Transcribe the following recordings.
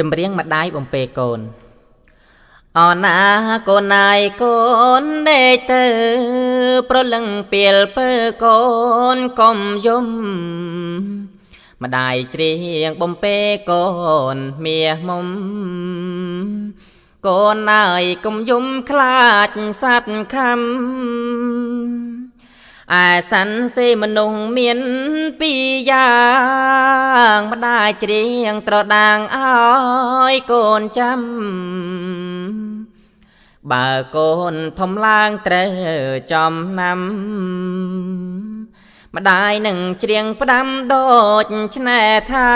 จำเรียงมาได้บ่มเปโกนอ่อนนาโกนายโกนได้เตอเพราะลังเปลี่ยนเปโกนกอมยมมาได้เจียงบ่มเปโกนเมียมมโกนนายกอมยมคลาดสัตคำอาสันเซมนงเมียนปียางมาได้เจียงตรอดางอ้อยโกนจำบ่าโกนทมลางเตรจอมนำมาได้หนึ่งเจียงประดำโดดชนะทา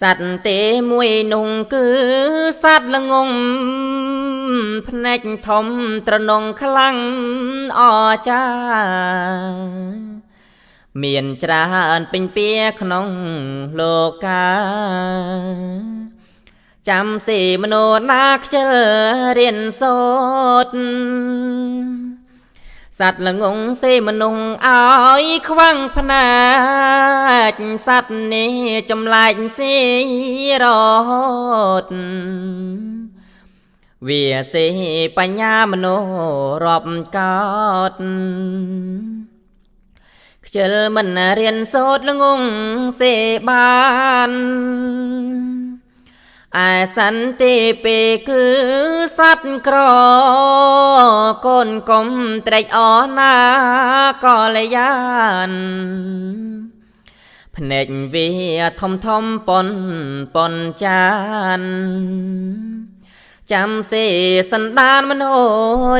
สัตเตมวยนุงคือสัตละงงพนักทมตระนงคลังอจ้าเมียนจราอันเป็นเปียขนงโลกาจำสีมโนนาคเจเรียนสดสัตว์ละงงเสมนุงอ้อยควังพนาสัตว์นี้จำลายสีรอดเวียสีปัญญามโนรอบกอดเจอมันเรียนสดละงงเสบานอาสันติเปคือสัตว์กรอกนกลมไตรออนากอลยานพเนจเวียทมทมปนจานจำเสสันดานมโน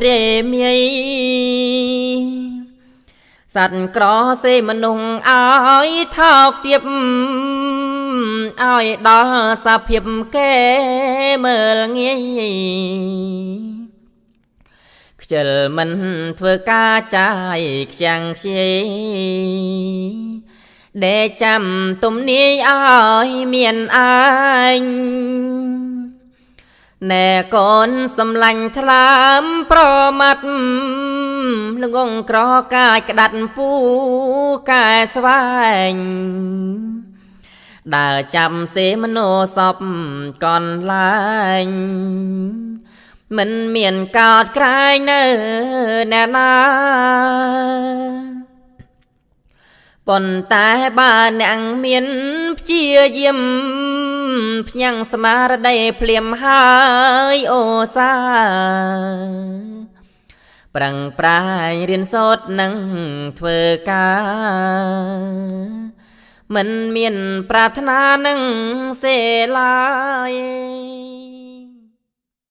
เรเมียสัตว์กรอเสมนุงอ้อยทอกเตียบอ้อยดอสะเพียบแก่เมื่อเงี้ยเจอมันเถื่อกาใจจังเชยเดจำตุ่มนี้อ้อยเมียนอ้ายแน่ก่อนสำลังทลามปรมัดลงงกรอกายกระดัดปูกายสว่างด่าจำเสมโนสอบก่อนลายมันเมียนกอดใครเนอแน่นาปนตาบ้านแหงเมียนเจียเยี่ยมพยังสมาระได้เปลี่ยมหายโอซาปรังปรายเรียนสดนังเถื่อกามันเมียนปรารถนาหนึ่งเสลาย